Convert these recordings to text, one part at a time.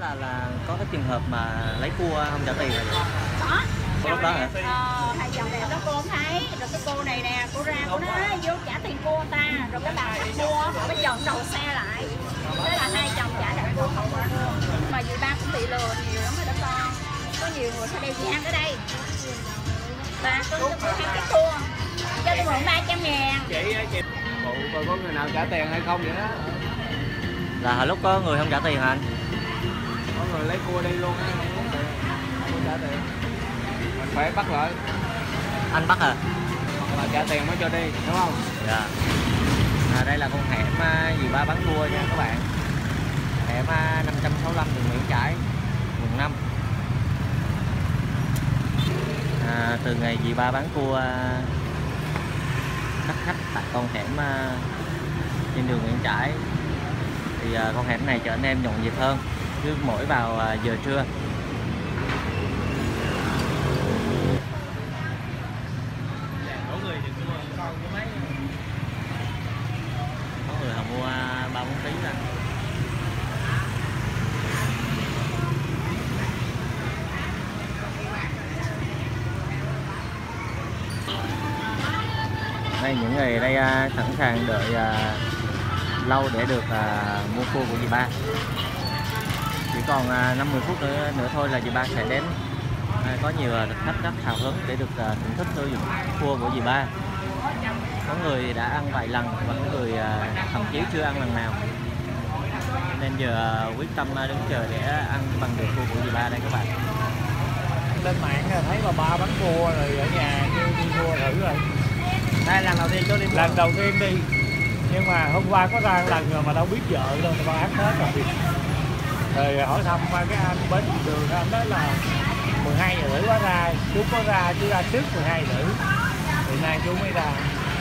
là có cái trường hợp mà lấy cua không trả tiền rồi có lúc đó hả? Hai chồng đẹp đó cô không thấy, rồi cái cô này nè, cô ra của nó vô trả tiền cua người ta, rồi cái bà đi mua bây giờ đầu xe lại, thế là hai chồng trả lại cua không qua luôn. Mà dì ba cũng bị lừa nhiều lắm rồi đó con, có nhiều người sẽ đem gian ở đây, bà con mua hai cái cua cho tôi mượn 300 ngàn. Chị, bộ coi có người nào trả tiền hay không vậy đó. Là hồi lúc có người không trả tiền hả anh? Có người lấy cua đi luôn á, không trả tiền. Mình phải bắt lại. Anh bắt à? Hoặc là trả tiền mới cho đi, đúng không? Dạ. À, đây là con hẻm dì ba bán cua nha các bạn. Hẻm 565 đường Nguyễn Trãi, quận 5. À, từ ngày dì ba bán cua bắt khách tại con hẻm trên đường Nguyễn Trãi, thì con hẻm này trở nên nhộn nhịp hơn, cứ mỗi vào giờ trưa. Có người họ mua 3-4 kg nè. Đây những người đây sẵn sàng đợi lâu để được mua cua của dì ba. Chỉ còn 50 phút nữa thôi là dì ba sẽ đến. Có nhiều khách rất hào hứng để được thưởng thức sử dụng cua của dì ba. Có người đã ăn vài lần và có người thậm chí chưa ăn lần nào. Nên giờ quyết tâm đứng chờ để ăn bằng được cua của dì ba đây các bạn. Lên mạng thấy bà ba bán cua rồi ở nhà đi mua thử rồi. Đây lần đầu tiên tôi đi. Lần đầu tiên đi. Nhưng mà hôm qua có ra lần rồi mà đâu biết vợ đâu, bà bán hết rồi. Rồi hỏi thăm cái anh bến đường, anh nói là 12 giờ rưỡi chú ra trước 12 giờ rưỡi. Thì nay chú mới ra.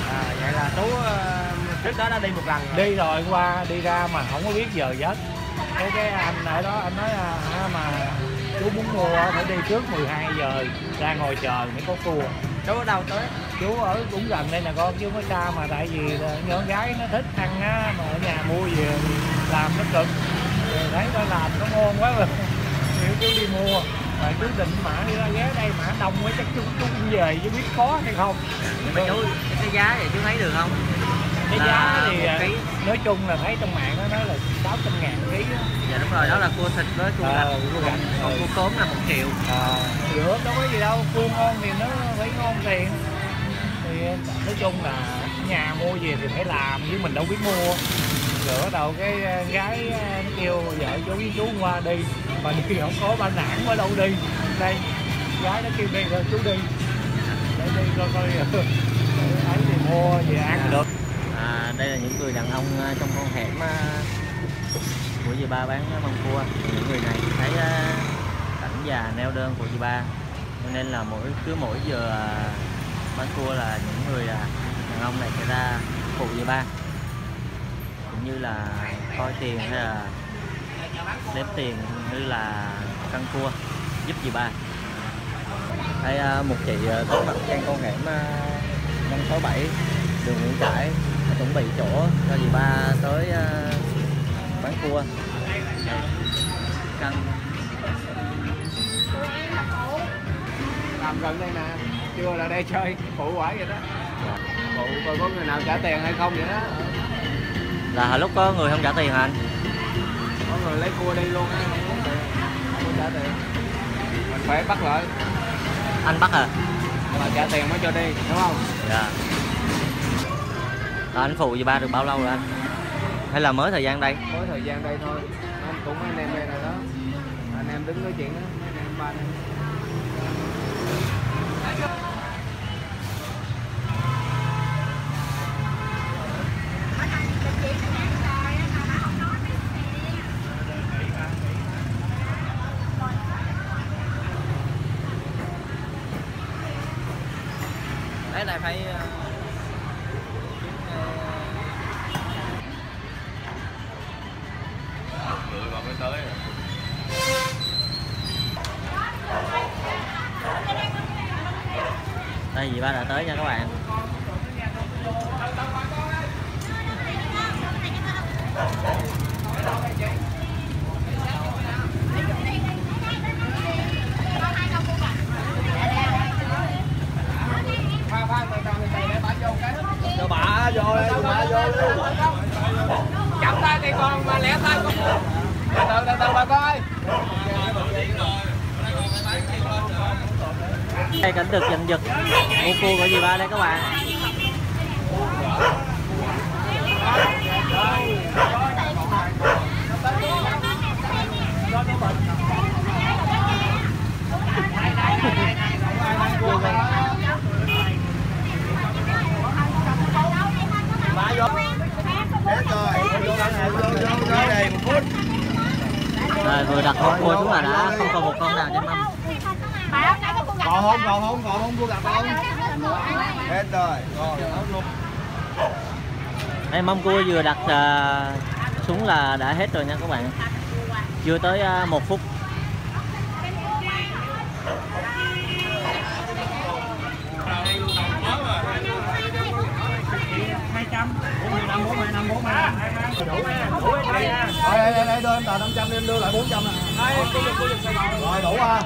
À, vậy là chú trước đó đã đi một lần rồi. Đi rồi qua đi ra mà không có biết giờ giấc. Cái anh ở đó anh nói mà chú muốn mua phải đi trước 12 giờ ra ngồi chờ mới có cua. Chú ở đâu tới? Chú ở cũng gần đây nè con, chứ mới xa mà, tại vì nhỏ gái nó thích ăn á, mà ở nhà mua về làm nó cực. Rồi thấy nó làm nó ngon quá rồi. Nếu chú đi mua, rồi chú định mà đi ra ghé đây mà đông quá chắc chú cũng về chứ biết có hay không. Nhưng mà chú, cái giá thì chú thấy được không? Cái giá thì nói chung là thấy trong mạng nó nói là 600 ngàn ký đó. Dạ đúng rồi, đó là cua thịt với cua gạch, còn cua cốm là 1 triệu. Giữa đâu có gì đâu, cua ngon thì nó phải ngon tiền. Thì nói chung là nhà mua gì thì phải làm chứ mình đâu biết mua. Rửa đầu cái gái nó kêu vợ chú với chú qua đi, mà đi không có ba nản mới đâu đi. Đây gái nó kêu đi rồi chú đi. Để đi coi ấy thì mua về ăn được. À, đây là những người đàn ông trong con hẻm của dì ba bán măng cua. Những người này thấy cảnh già neo đơn của dì ba, nên là cứ mỗi giờ bán cua là những người đàn ông này sẽ ra phụ dì ba, cũng như là coi tiền hay là đếm tiền như là căn cua giúp dì ba. Đây một chị có mặt trên con hẻm 567 đường Nguyễn Trãi chuẩn bị chỗ cho dì ba tới bán cua. Căn làm gần đây nè, chưa là đây chơi phụ quả vậy đó. Phụ coi có người nào trả tiền hay không vậy đó. Là hồi lúc có người không trả tiền hả anh? Có người lấy cua đi luôn á, không trả tiền. Mình phải bắt lại. Anh bắt à? Mà trả tiền mới cho đi, đúng không? Dạ. À, anh phụ dì ba được bao lâu rồi anh? Hay là mới thời gian đây? Mới thời gian đây thôi. Anh cũng anh em đây này đó. Anh em đứng nói chuyện đó, anh em ba này. Đấy là phải đây dì ba đã tới nha các bạn. Đây cảnh được giành giật của cô gọi gì ba đây các bạn. Rồi vừa đặt con cua chúng mà đã không còn một con nào trên mâm. Còn không cua gặp không? Hết rồi, rồi luôn. Đây mâm cua vừa đặt xuống là đã hết rồi nha các bạn. Chưa tới 1 phút. Đây đưa em tờ 500 em đưa lại 400 này. Rồi đủ ha.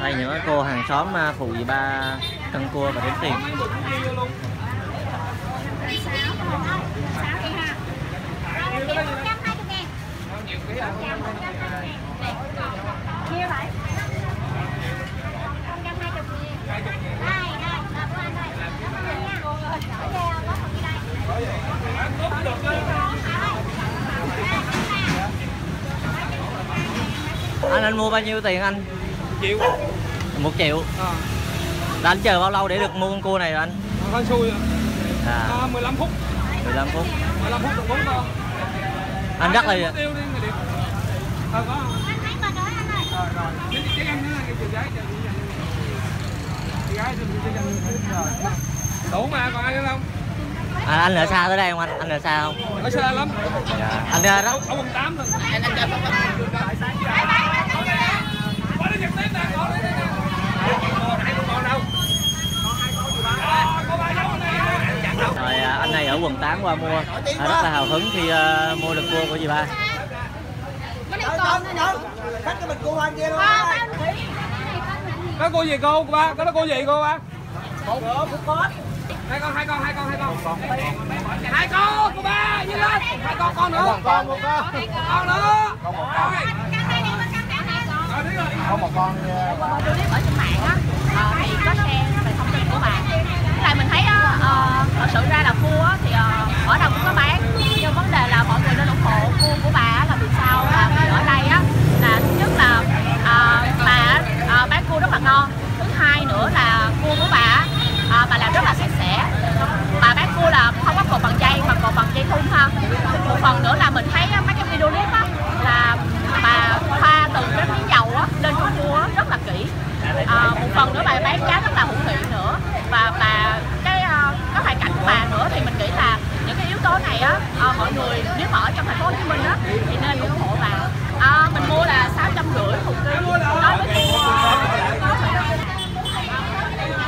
Đây những cô hàng xóm phụ dì ba cân cua và đếm tiền. Anh mua bao nhiêu tiền anh? 1 triệu. Là anh chờ bao lâu để được mua con cua này rồi anh? Con xui rồi. 15 phút. 15 phút. 15 phút được 4 con. Anh rất là đủ mà còn ai nữa không? Anh ở xa tới đây không anh? Anh ở xa không? Ở xa lắm. Dạ. Anh ra đó. Ở quận 8 thôi. Anh chờ xong rồi, anh này ở quận 8 qua mua, rất là hào hứng khi mua được cua của dì ba. Có cua gì cô ba? Có cua gì cô ba? Hai con cô ba, như lên. Hai con nữa. Tôi biết ở trên mạng á, thì có share về thông tin của bạn. Là mình thấy thật sự ra là cua thì ở đâu cũng có bán, nhưng vấn đề là mọi người nên ủng hộ cua của bà là vì sao? Là vì ở đây á là thứ nhất là bà bán cua rất là ngon, thứ hai nữa là cua của bà làm rất là sạch sẽ. Bà bán cua là không có cột bằng dây mà cột bằng dây thun ha. Một phần nữa là mình thấy mấy cái video clip á là bà pha từng cái miếng dầu á lên con cua rất là kỹ. Một phần nữa bà bán giá rất là hữu hiệu nữa, và bà cái hoàn cảnh của bà nữa, thì mình nghĩ là những cái yếu tố này á mọi người nếu mà ở trong thành phố Hồ Chí Minh á thì nên ủng hộ bà. Mình mua là 650 một kg nói với cua.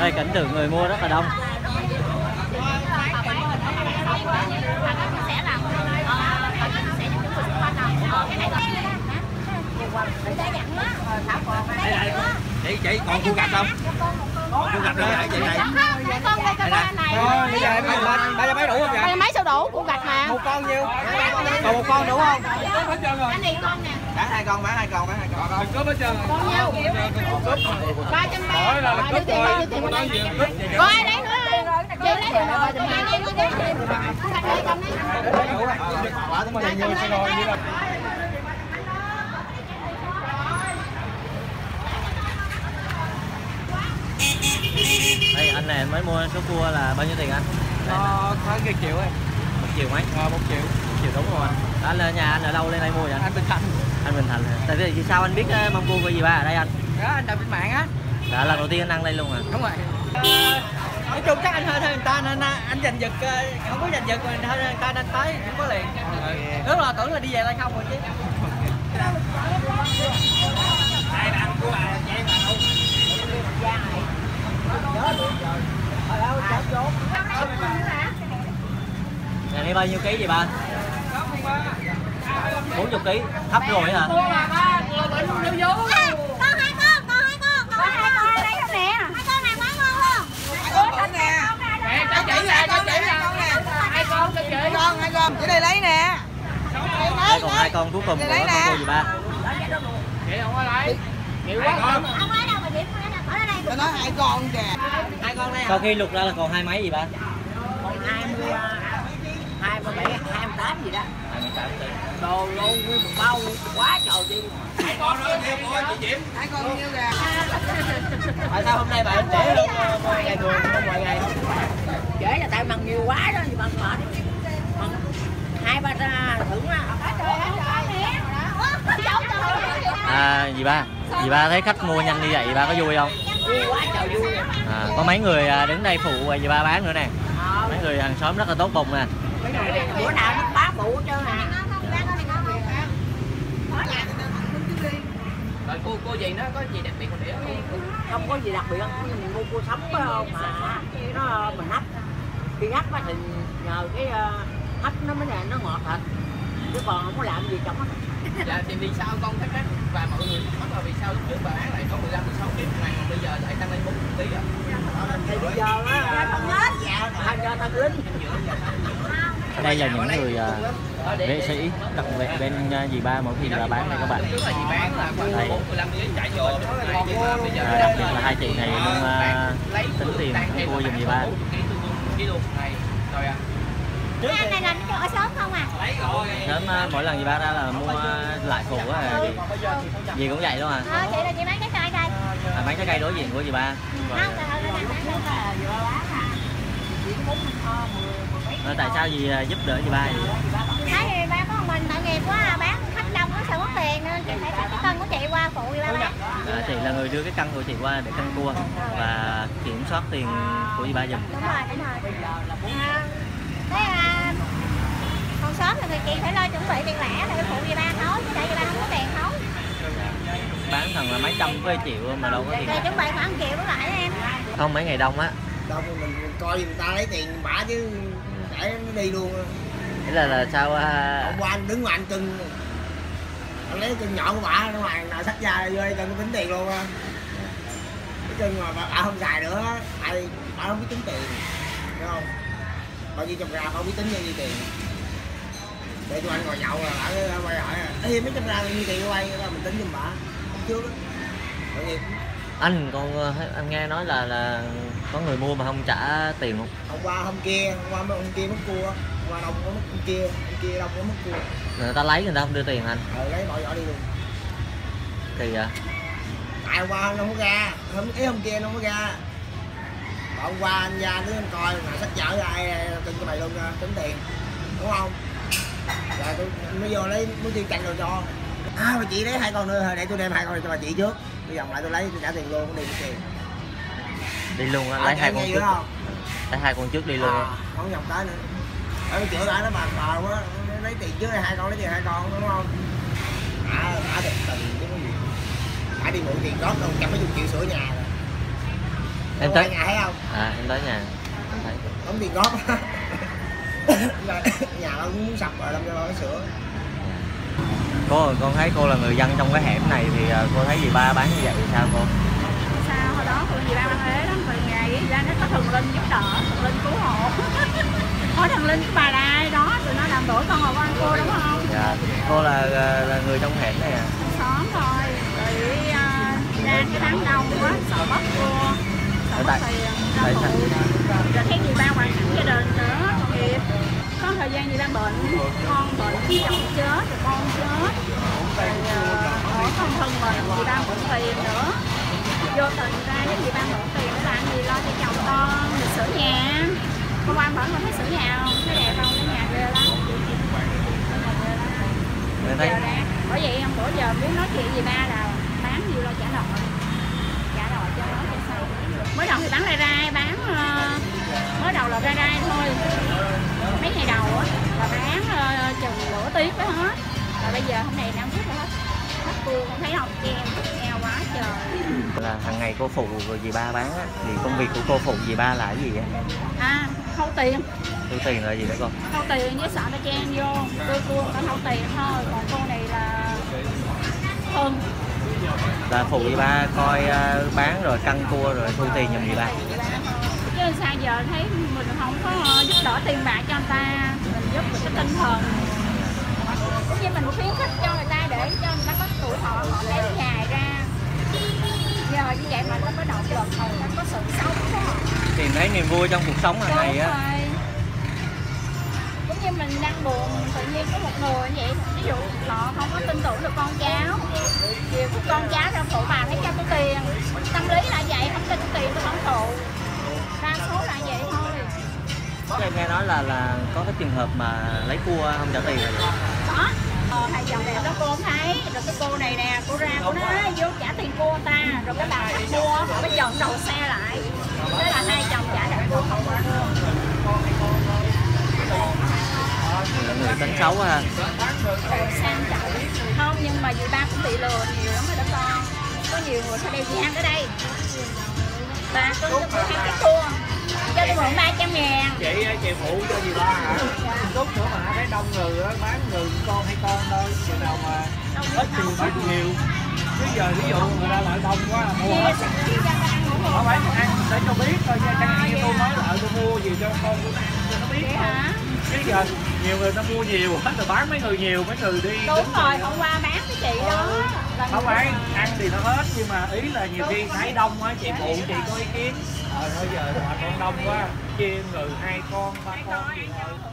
Đây cảnh tượng người mua rất là đông. Chị còn cua gạch không? Cua gạch rồi chị này. Con đây con này. Thôi bây giờ em ba đủ không vậy? Ba mấy sao đủ cua gạch mà. Một con nhiêu? Còn một con đủ không? Anh này con nè. Bán 2 con, bán 2 con. Cướp hết trơn. Con nhiêu? Cướp. 330. Đó là cướp rồi. Có ai đấy nữa không? Chị lấy được 320 đi. Gạch đây con đi. Quả của mình nhiều sao rồi. Đây anh này mới mua số cua là bao nhiêu tiền anh? Khoảng 1 triệu ấy. 1 triệu mấy? 1 triệu. 1 triệu đúng rồi anh. Anh ở nhà anh ở đâu lên đây mua vậy anh? Anh Bình Thạnh. Anh Bình Thạnh. Tại vì sao anh biết mâm cua của dì ba ở đây anh? Đó anh đọc trên mạng á. Là lần đầu tiên anh ăn đây luôn à? Đúng rồi. Nói chung chắc anh hơn người ta nên anh giành giật, không có giành giật mà hơn người ta nên tới cũng có liền. Đúng là tưởng là đi về tay không rồi chứ. Đây là ăn cua à, chạy mà không. Ngày nay bao nhiêu ký vậy ba? 40 kg, thấp rồi hả? Con chỉ đây lấy nè. Đấy, còn hai con cuối cùng của cô gì ba. Vậy không có lấy. Nhiều quá. Không lấy đâu mà điểm nó ở đây. Tôi nói hai con kìa. Hai con đây. Sau khi lục ra là còn hai mấy gì ba? Còn 20 27 28 gì đó. 28 tiền. Đồ luôn nguyên một bao quá trời đi. Hai con nữa nhiêu cô chị Diễm? Hai con nhiêu kìa. Tại sao hôm nay bà trễ luôn mọi ngày thường không mọi ngày. Trễ là tại măng nhiều quá đó, măng mệt. 2-3 thưởng á. À, dì ba thấy khách mua nhanh như vậy dì ba có vui không? Vui quá trời vui. À, có mấy người đứng đây phụ dì ba bán nữa nè. Mấy người hàng xóm rất là tốt bụng nè. Bữa nào nó bá phụ chứ nè. Rồi cô gì nó có gì đặc biệt không? Không có gì đặc biệt, mình mua cô sống không mà nó mình hấp. Khi hấp thì nhờ cái hấp nó mới là nó ngọt thịt chứ còn không có làm gì trong á. Dạ thì vì sao con thắc mắc và mọi người thắc mắc là vì sao lúc trước bà bán lại có 15-16 kg này mà bây giờ lại tăng lên 40 kg á? Thì bây giờ á thằng lính. Đây là những người vệ sĩ đặc biệt bên dì ba mỗi khi là bán này các bạn. Đây. Đặc biệt là hai chị này luôn tính tiền mua giùm dì ba. Cái anh này là nó cho ở sớm không à? Sớm mỗi lần dì ba ra là mua lại phụ á dì cũng vậy luôn à? Ờ, chị là chị bán trái cây đây. À, bán trái cây đối diện của dì ba. Rồi, tại sao dì giúp đỡ dì ba vậy? Thấy dì ba có mình tội nghiệp quá, bán khách đông có sợ mất tiền nên chị phải xách cái cân của chị qua phụ dì ba bán. À, chị là người đưa cái cân của chị qua để cân cua và kiểm soát tiền của dì ba giùm. Đúng rồi, đúng rồi. Thế còn sớm thì chị phải lo chuẩn bị tiền lẻ để phụ dì ba nấu chứ tại dì ba không có tiền nấu. Bán thằng là mấy trăm với triệu mà đâu có tiền. Để chuẩn bị khoảng triệu với lại em. Không mấy ngày đông á. Đông mình coi người ta lấy tiền bả chứ để nó đi luôn. Thế là sao? Hôm qua anh đứng ngoài anh cưng, anh lấy cưng nhỏ của bả nó ngoài nào xách ra vô đây cưng tính tiền luôn á. Cái cưng mà bả không xài nữa, ai bả không biết tính tiền, đúng không? Bao nhiêu trăm ra không biết tính bao nhiêu tiền. Để tụi anh ngồi nhậu là bả quay hỏi ê mấy trăm ra bao nhiêu tiền quay mình tính giùm bả trước đó. Anh còn anh nghe nói là có người mua mà không trả tiền không? Hôm qua mất cua, hôm qua đông có mất hôm kia đông có mất cua. Người ta lấy người ta không đưa tiền anh. Rồi lấy bỏ vỏ đi luôn. Kỳ vậy? Tại hôm qua nó không có ra, hôm kia nó không có ra. Hôm qua anh ra đứng anh coi mà sách chở ra ai tin cho mày luôn tính tiền đúng không? Rồi tôi nó vô lấy muốn tiêu cành rồi cho. À bà chị lấy hai con nữa, để tôi đem hai con này cho bà chị trước. Bây giờ lại tôi lấy tôi trả tiền luôn, đi tiền. Đi luôn á, lấy hai con trước. Lấy hai con trước đi luôn. Không nhọc tới nữa. Ở chữa lại nó bàn bờ quá, lấy tiền trước hai con, lấy tiền hai con đúng không? Đã được tiền chứ có gì. Phải đi mượn tiền đó đâu chẳng mấy chục triệu sửa nhà rồi. Em tới nhà thấy không? À, em tới nhà. Em thấy. Đóng tiền góp. Nhà nó cũng sập rồi làm cho nó sửa. Cô ơi, con thấy cô là người dân trong cái hẻm này thì cô thấy dì ba bán như vậy thì sao cô? Sao hồi đó dì ba bán thế lắm, từ ngày ra nó có thần linh giúp đỡ, thần linh cứu hộ. Có thần linh của bà đây đó, tụi nó làm đổi con hồ của anh cô đúng không? Dạ, cô là người trong hẻm này à? Xóm thôi, rồi ra cái đám đông quá, sợ mất cua, sợ mất tiền, rồi thấy dì ba hoàn cảnh gia đình nữa, nghiệp. Có thời gian gì ra bệnh, con bệnh, chồng chết, rồi con chết. Rồi không thân mình, dì ba mượn tiền nữa. Vô tình ra với dì ba mượn tiền để làm gì, lo cho chồng con, mình sửa nhà. Hôm qua vẫn không thấy sửa nhà không, thấy đẹp không, cái nhà ghê lắm. Bây giờ đã, bởi vậy không, bữa giờ muốn nói chuyện dì ba là bán nhiều lo trả đòi. Trả đòi cho nó cho sau. Mới đầu thì bán rai rai, bán... Mới đầu là rai rai thôi. Mấy ngày đầu á là bán chừng nửa tiếng mới hết. Rồi bây giờ hôm nay 5 phút rồi hết cua, không thấy không keo, keo quá trời. Là hàng ngày cô phụ rồi dì ba bán á, thì công việc của cô phụ dì ba là cái gì vậy? À, khâu tiền. Khâu tiền là gì đấy con? Khâu tiền với sợi ta chen vô, đưa cua ta khâu tiền thôi. Còn cô này là hơn. Là phụ dì ba coi bán rồi căng cua rồi thu tiền giùm dì ba. Chứ sao giờ thấy mình không có giúp đỡ tiền bạc cho người ta, mình giúp được cái tinh thần. Chứ mình khuyến khích cho người ta để cho người ta có tuổi thọ họ kéo dài ra. Giờ như vậy mà nó có động lực, nó có sự sống đó. Tìm thấy niềm vui trong cuộc sống hàng ngày á. Cũng như mình đang buồn, tự nhiên có một người vậy, ví dụ họ không có tin tưởng được con cháu, điều con cháu ra phụ bà thấy cho tôi tiền, tâm lý là vậy, không tin tiền tôi không phụ, đa số là vậy thôi. Em nghe nói là có cái trường hợp mà lấy cua không trả tiền rồi. Có, hai dòng này đó cô thấy, rồi cái cô này nè, cô ra cô nói vô trả tiền cua người ta, rồi cái bà mua họ mới dọn đầu xe lại, thế là hai chồng trả lại cua không qua được. Người tính xấu ha. Sang trọng. Không, nhưng mà dì ba cũng bị lừa nhiều lắm rồi đó con. Có nhiều người sao đem dì ăn tới đây. Bà cứ cho tôi ăn cái cua, cho tôi mượn 300 ngàn. Chị phụ cho dì ba hả? Lúc nữa mà thấy đông người á, bán người con hay con thôi. Giờ nào mà ít thì bán nhiều. Chứ giờ ví dụ người ta lại đông quá là mua hết. Không phải mà ăn để cho biết thôi. Chẳng như tôi nói lại tôi mua gì cho con tôi ăn cho nó biết hả? Chứ giờ nhiều người ta mua nhiều hết rồi bán mấy người nhiều, mấy người đi. Đúng rồi, hôm qua bán với chị đó. Không phải, ăn thì nó hết nhưng mà ý là nhiều khi thấy đông á, chị phụ chị có ý kiến. Thôi giờ họ đông quá, chia người 2 con, 3 con gì rồi.